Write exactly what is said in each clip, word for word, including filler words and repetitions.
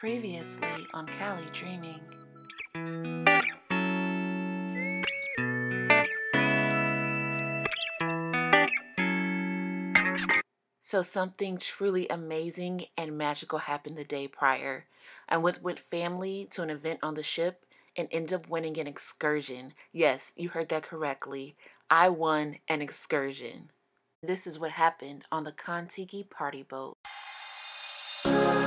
Previously on Cali Dreaming. So something truly amazing and magical happened the day prior. I went with family to an event on the ship and ended up winning an excursion. Yes, you heard that correctly. I won an excursion. This is what happened on the Contiki party boat. We'll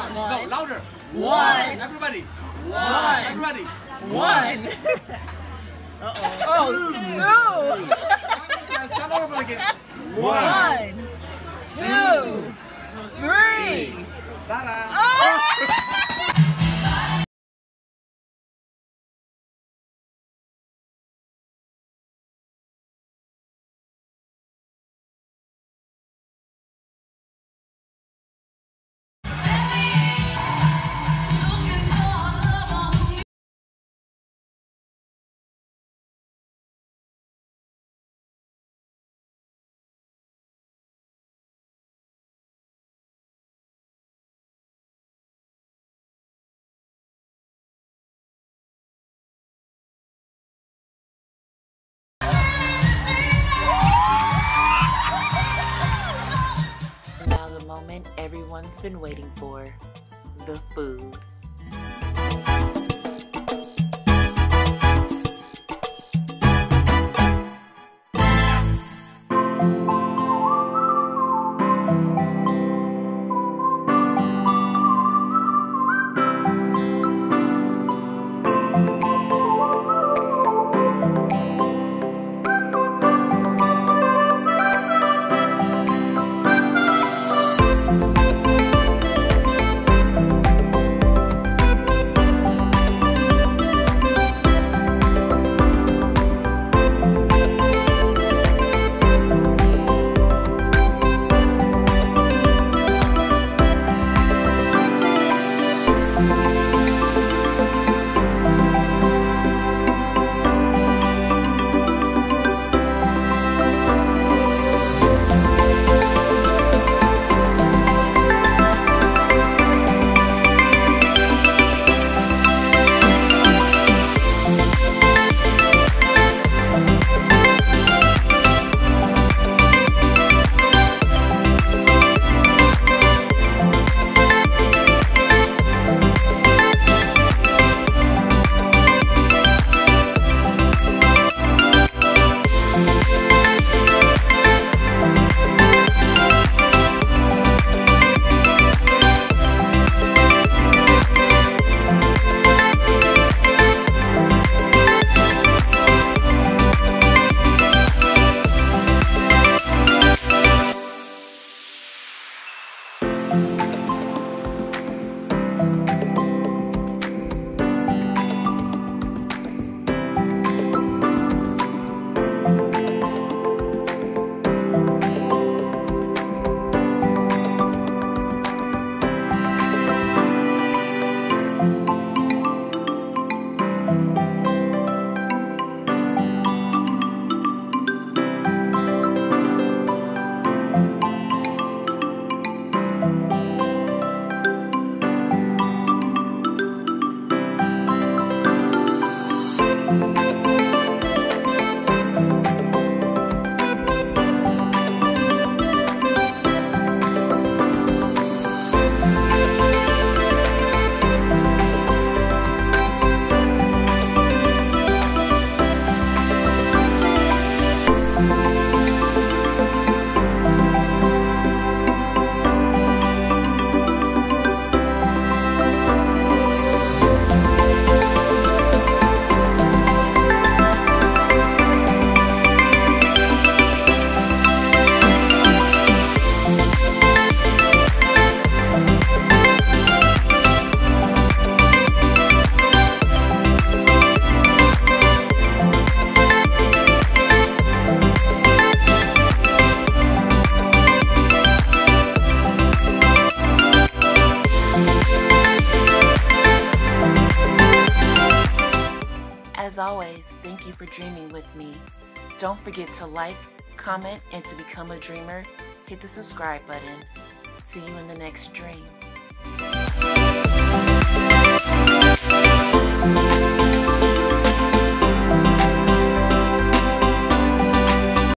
One. No, louder. One. Everybody. One. Everybody. One. Uh oh. Oh, two. Two. Start all over again. One. Two. Three. Ta-da. Oh. Moment everyone's been waiting for, the food. As always, thank you for dreaming with me. Don't forget to like, comment, and to become a dreamer, hit the subscribe button. See you in the next dream.